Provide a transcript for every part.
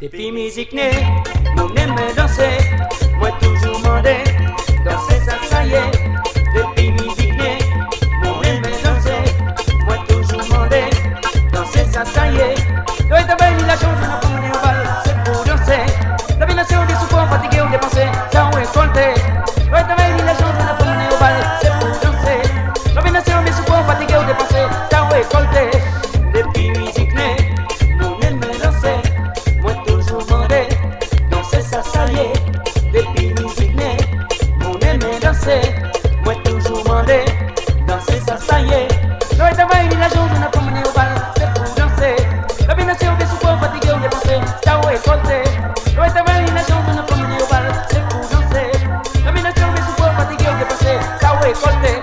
Depuis musique née, nous n'aimons danser. Moi toujours mandé, danser ça ça y est. Depuis musique née, nous n'aimons danser. Moi toujours mandé, danser ça ça y est. L'oeil de belle, la chose, on apprend les ovales, c'est pour danser. La bination des soupons fatigués ou dépensés, ça on est compté. L'oeil de belle, la chose, on apprend les ovales, c'est pour danser. La bination des soupons fatigués ou dépensés, ça on est compté. Moi toujours mandé, danser ça ça y est. L'oeil de la journée, on a promené au bal, c'est pour danser. La bination des soupons fatigués ou dépensés, ça on est compté. L'oeil de la journée, on a promené au bal, c'est pour danser. La bination des soupons fatigués ou dépensés, ça on est compté.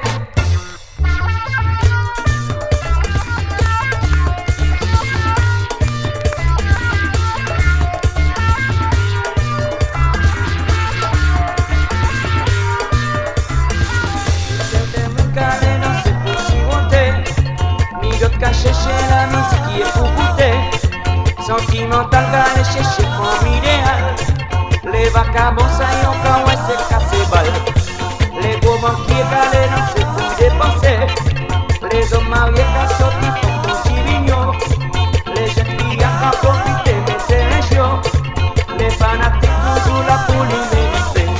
Chercher la musique qui est pour goûter, sentimental d'aller chercher comme idéal. Les vagabonds ça y ont quand ouais c'est cassé balle. Les gros banquiers calés dans ce pour dépenser. Les hommes mariés qui sortis font ton chirignon. Les jeunes filles à profiter mais c'est un chiot. Les fanatiques toujours là pour les mériter.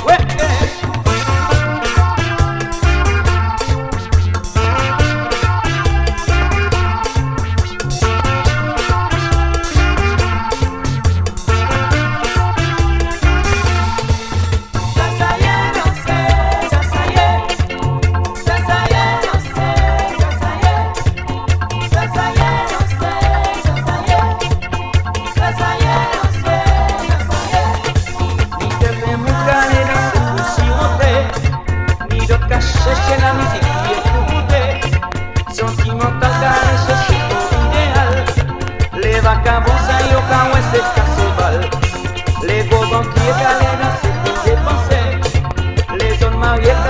Chercher la musique qui est pour goûter, sentimental d'aller chercher ton idéal. Les vagabonds ça y ont quand ouais c'est casse-balle. Les beaux banquiers calés dans ce qu'ils dépensaient. Les hommes mariés